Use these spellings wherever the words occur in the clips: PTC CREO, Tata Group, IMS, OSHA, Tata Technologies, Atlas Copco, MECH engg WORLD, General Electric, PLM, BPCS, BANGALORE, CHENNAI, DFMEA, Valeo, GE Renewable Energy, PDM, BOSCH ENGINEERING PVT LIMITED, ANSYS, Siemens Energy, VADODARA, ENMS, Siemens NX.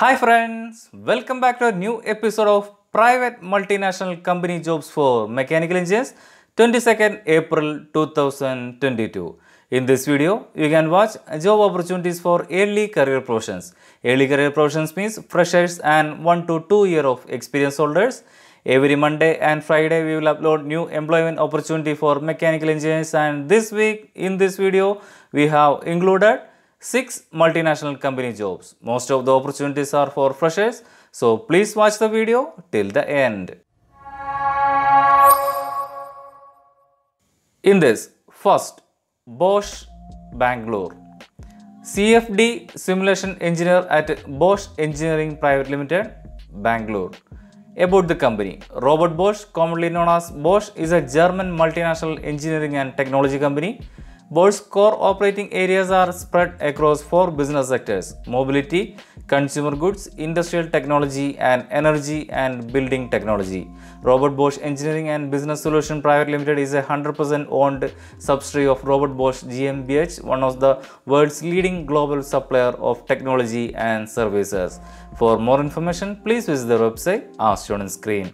Hi friends, welcome back to a new episode of Private Multinational Company Jobs for Mechanical Engineers, 22nd April 2022. In this video, you can watch job opportunities for early career professions. Early career professions means freshers and 1 to 2 year of experience holders. Every Monday and Friday, we will upload new employment opportunity for mechanical engineers, and this week in this video, we have included 6 multinational company jobs. Most of the opportunities are for freshers. So please watch the video till the end. In this, first, Bosch Bangalore. CFD Simulation Engineer at Bosch Engineering Private Limited, Bangalore. About the company, Robert Bosch, commonly known as Bosch, is a German multinational engineering and technology company. Bosch's core operating areas are spread across 4 business sectors: mobility, consumer goods, industrial technology and energy, and building technology. Robert Bosch Engineering and Business Solution Private Limited is a 100% owned subsidiary of Robert Bosch GmbH, one of the world's leading global supplier of technology and services. For more information, please visit their website as shown on screen.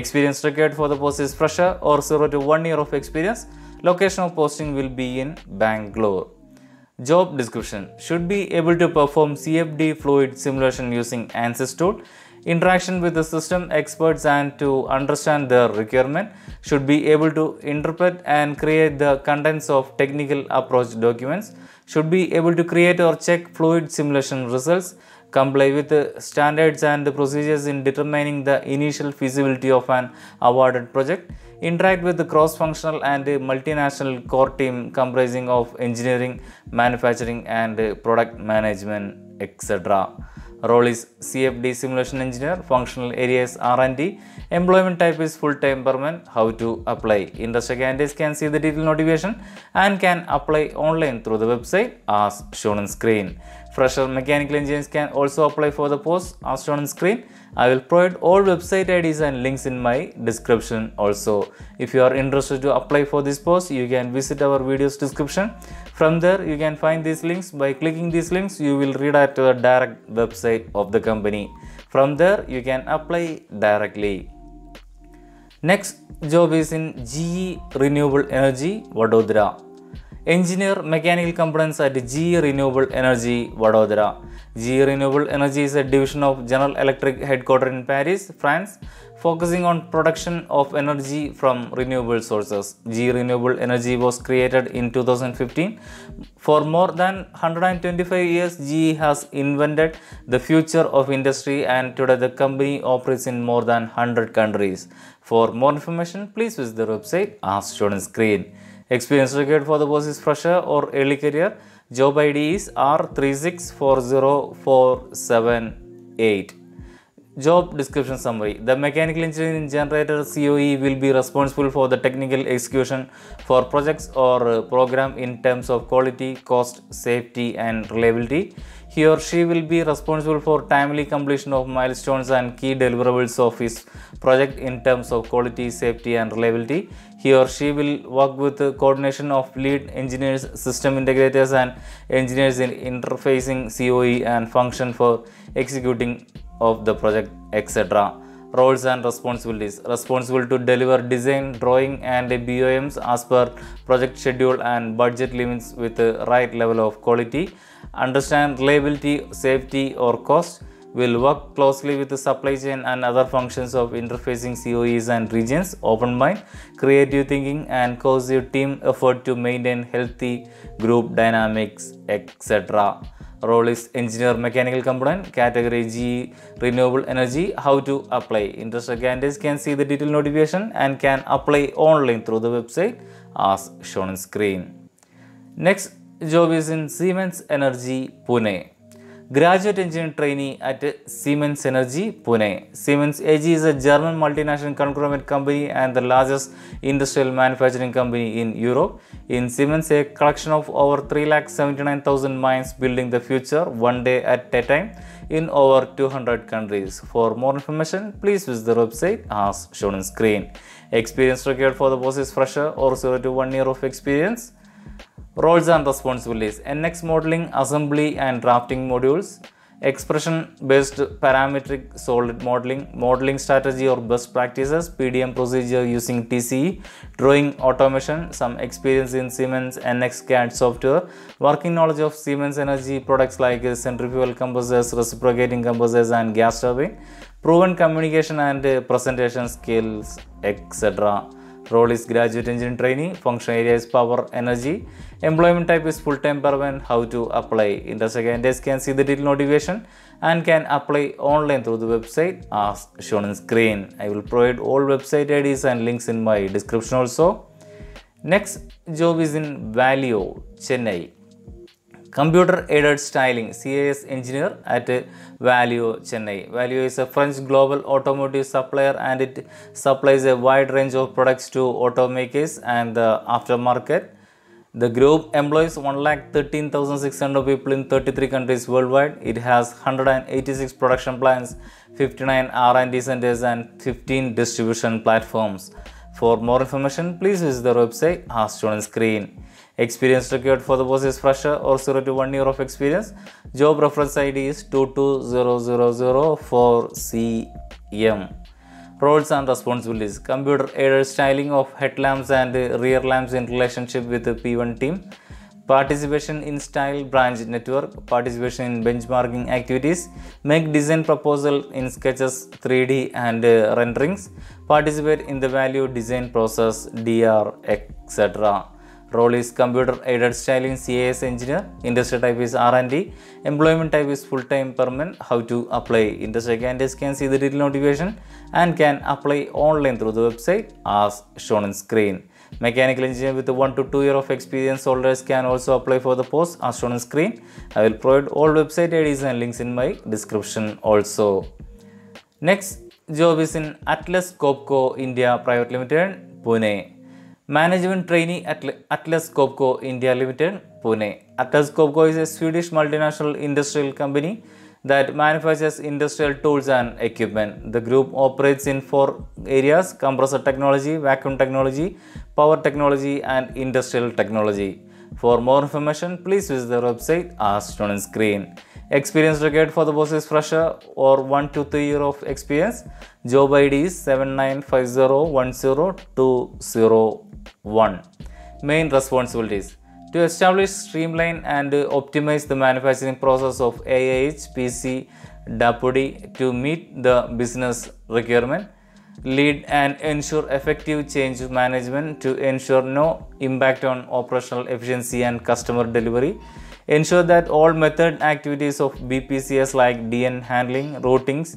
Experience required for the post is fresher or 0 to 1 year of experience. Location of posting will be in Bangalore. Job description: should be able to perform CFD fluid simulation using ANSYS tool, interaction with the system experts and to understand their requirement, should be able to interpret and create the contents of technical approach documents, should be able to create or check fluid simulation results, comply with the standards and the procedures in determining the initial feasibility of an awarded project, interact with the cross-functional and multinational core team comprising of engineering, manufacturing and product management, etc. Role is CFD Simulation Engineer, functional areas R&D, employment type is full-time permanent. How to apply? Industry candidates can see the detailed notification and can apply online through the website as shown on screen. Fresher mechanical engineers can also apply for the post as shown on screen. I will provide all website IDs and links in my description also. If you are interested to apply for this post, you can visit our video's description. From there, you can find these links. By clicking these links, you will redirect to the direct website of the company. From there, you can apply directly. Next job is in GE Renewable Energy, Vadodara. Engineer Mechanical Components at GE Renewable Energy, Vadodara. GE Renewable Energy is a division of General Electric headquartered in Paris, France, focusing on production of energy from renewable sources. GE Renewable Energy was created in 2015. For more than 125 years, GE has invented the future of industry, and today the company operates in more than 100 countries. For more information, please visit the website as shown on screen. Experience required for the post is fresher or early career. Job ID is R3640478. Job description summary: the mechanical engineer in generator COE will be responsible for the technical execution for projects or program in terms of quality, cost, safety, and reliability. He or she will be responsible for timely completion of milestones and key deliverables of his project in terms of quality, safety, and reliability. He or she will work with the coordination of lead engineers, system integrators, and engineers in interfacing COE and function for executing of the project, etc. Roles and responsibilities: responsible to deliver design, drawing, and BOMs as per project schedule and budget limits with the right level of quality. Understand reliability, safety, or cost. Will work closely with the supply chain and other functions of interfacing COEs and regions. Open mind, creative thinking, and cohesive team effort to maintain healthy group dynamics, etc. Role is Engineer Mechanical Component, Category GE Renewable Energy. How to apply? Interested candidates can see the detailed notification and can apply online through the website as shown on screen. Next job is in Siemens Energy, Pune. Graduate engineer trainee at Siemens Energy, Pune. Siemens AG is a German multinational conglomerate company and the largest industrial manufacturing company in Europe. In Siemens, a collection of over 379,000 mines building the future one day at a time in over 200 countries. For more information, please visit the website as shown on screen. Experience required for the post is fresher or 0 to 1 year of experience. Roles and responsibilities: NX modeling, assembly and drafting modules, expression-based parametric solid modeling, modeling strategy or best practices, PDM procedure using TCE, drawing automation, some experience in Siemens NX CAD software, working knowledge of Siemens Energy products like centrifugal compressors, reciprocating compressors and gas turbine, proven communication and presentation skills, etc. Role is graduate engineering trainee, function area is power, energy, employment type is full-time permanent, how to apply. Interested candidates can see the detailed notification and can apply online through the website as shown on screen. I will provide all website IDs and links in my description also. Next job is in Valeo, Chennai. Computer aided styling, CAS engineer at Valeo, Chennai. Valeo is a French global automotive supplier and it supplies a wide range of products to automakers and the aftermarket. The group employs 1,13,600 people in 33 countries worldwide. It has 186 production plants, 59 R&D centers and 15 distribution platforms. For more information, please visit the website as shown on screen. Experience required for the post is fresher or 0 to 1 year of experience. Job reference ID is 220004CM. Roles and responsibilities: computer aided styling of headlamps and rear lamps in relationship with the P1 team. Participation in style branch network, participation in benchmarking activities, make design proposal in sketches, 3D and renderings, participate in the value design process, DR, etc. Role is computer aided styling CAS engineer, industry type is R&D, employment type is full-time permanent, how to apply. Industry candidates can see the detailed notification and can apply online through the website as shown on screen. Mechanical engineer with 1 to 2 year of experience holders can also apply for the post as shown on screen. I will provide all website IDs and links in my description also. Next job is in Atlas Copco India Private Limited, Pune. Management trainee at Atlas Copco India Limited, Pune. Atlas Copco is a Swedish multinational industrial company that manufactures industrial tools and equipment. The group operates in 4 areas: compressor technology, vacuum technology, power technology, and industrial technology. For more information, please visit their website as shown on screen. Experience required for the post is fresher or 1 to 3 year of experience. Job ID is 795010201. Main responsibilities: to establish, streamline and optimize the manufacturing process of AIH, PC, DAPOD to meet the business requirement. Lead and ensure effective change management to ensure no impact on operational efficiency and customer delivery. Ensure that all method activities of BPCS like DN handling, routings,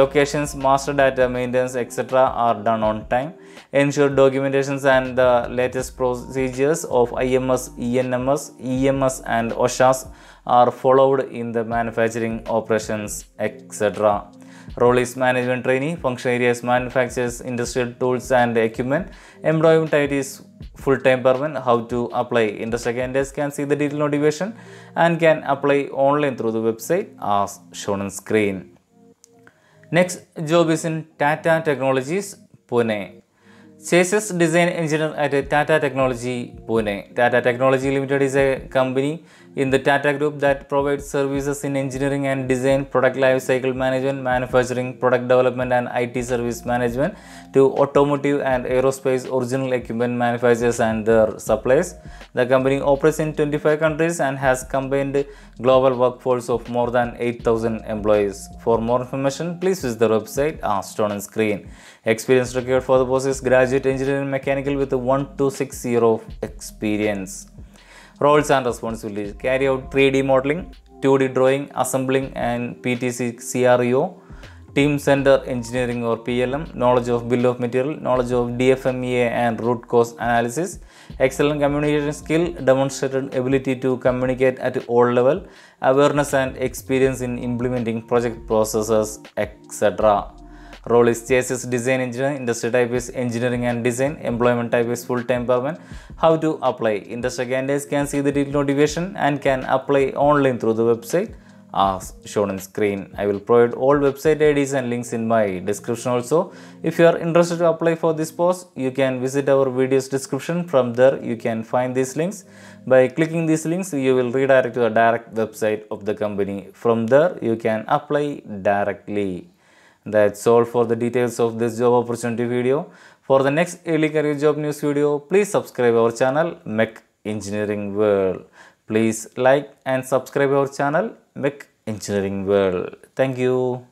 locations, master data maintenance, etc. are done on time. Ensure documentations and the latest procedures of IMS, ENMS, EMS and OSHAs are followed in the manufacturing operations, etc. Role is management trainee, function areas manufactures industrial tools and equipment, employment type is full-time permanent, how to apply. Industry candidates can see the detailed notification and can apply online through the website as shown on screen. Next job is in Tata Technologies, Pune. Chases design engineer at Tata Technology, Pune. Tata Technology Limited is a company in the Tata Group that provides services in engineering and design, product lifecycle management, manufacturing, product development and IT service management to automotive and aerospace original equipment manufacturers and their suppliers. The company operates in 25 countries and has combined global workforce of more than 8,000 employees. For more information, please visit the website as shown on screen. Experience required for the post is graduate engineering mechanical with 1 to 6 year of experience. Roles and responsibilities: carry out 3D modeling, 2D drawing, assembling and PTC CREO, team center engineering or PLM, knowledge of bill of material, knowledge of DFMEA and root cause analysis, excellent communication skill, demonstrated ability to communicate at all level, awareness and experience in implementing project processes, etc. Role is CSS design engineer, industry type is engineering and design, employment type is full-time permanent, how to apply. Industry candidates can see the detailed notification and can apply online through the website as shown on screen. I will provide all website IDs and links in my description also. If you are interested to apply for this post, you can visit our video's description. From there, you can find these links. By clicking these links, you will redirect to a direct website of the company. From there, you can apply directly. That's all for the details of this job opportunity video. For the next early career job news video, please subscribe our channel MECH Engineering World. Please like and subscribe our channel MECH Engineering World. Thank you.